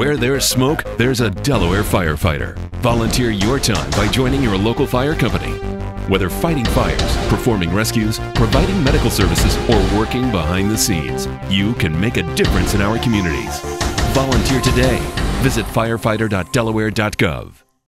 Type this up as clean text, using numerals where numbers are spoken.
Where there's smoke, there's a Delaware firefighter. Volunteer your time by joining your local fire company. Whether fighting fires, performing rescues, providing medical services, or working behind the scenes, you can make a difference in our communities. Volunteer today. Visit firefighter.delaware.gov.